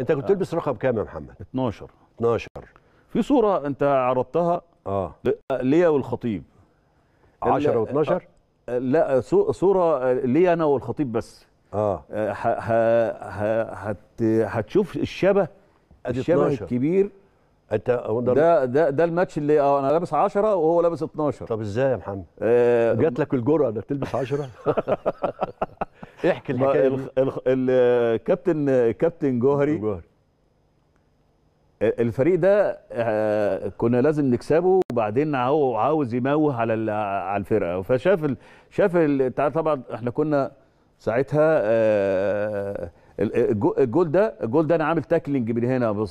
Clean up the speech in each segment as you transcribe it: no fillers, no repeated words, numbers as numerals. انت كنت تلبس رقم كام يا محمد؟ 12. في صوره انت عرضتها ليا والخطيب 10 و12. لا، صوره ليا انا والخطيب بس. هتشوف الشبه، الشبه الكبير. انت ده الماتش اللي انا لابس 10 وهو لابس 12. طب ازاي يا محمد؟ جات لك الجرأة انك تلبس 10؟ احكي الحكايه. الكابتن جوهري، الفريق ده كنا لازم نكسبه، وبعدين هو عاوز يموه على الفرقه، فشاف طبعا احنا كنا ساعتها الجول ده انا عامل تاكلينج من هنا،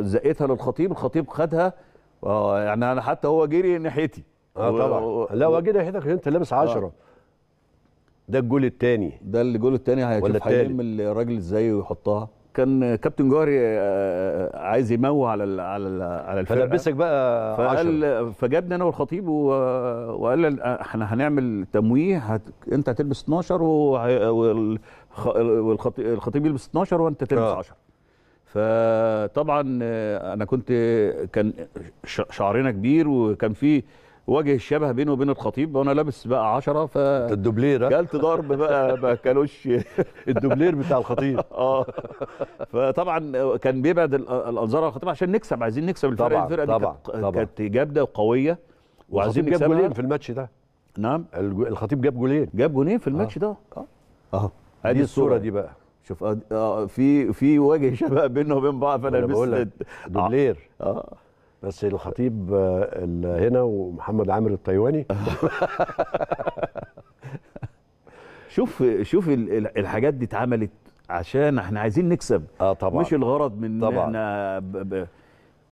زقيتها للخطيب، الخطيب خدها، يعني انا حتى هو جري ناحيتي. طبعا لا، هو جري ناحيتك انت لابس 10. ده الجول الثاني، ده الجول الثاني. هيشوف هيلم الراجل ازاي ويحطها. كان كابتن جوهري عايز يموه على الفرقه، فلبسك بقى 10. فجابني انا والخطيب وقال احنا هنعمل تمويه، انت هتلبس 12 والخطيب يلبس 12 وانت تلبس 10. فطبعا انا كان شعرنا كبير، وكان في وجه الشبه بينه وبين الخطيب، وانا لابس بقى 10. ف الدوبلير جالت ضرب بقى ما كانوش الدوبلير بتاع الخطيب. فطبعا كان بيبعد الانظار على الخطيب عشان نكسب، عايزين نكسب الفرقه. الفرقه كانت جامده وقويه وعايزين نكسبها. جاب جولين في الماتش ده. نعم، الخطيب جاب جولين في الماتش ده. دي الصوره دي بقى، شوف في وجه شبه بينه وبين بعض، فانا لبست دوبلير. بس الخطيب هنا ومحمد عامر الطيواني. شوف الحاجات دي اتعملت عشان احنا عايزين نكسب. طبعا مش الغرض من ان احنا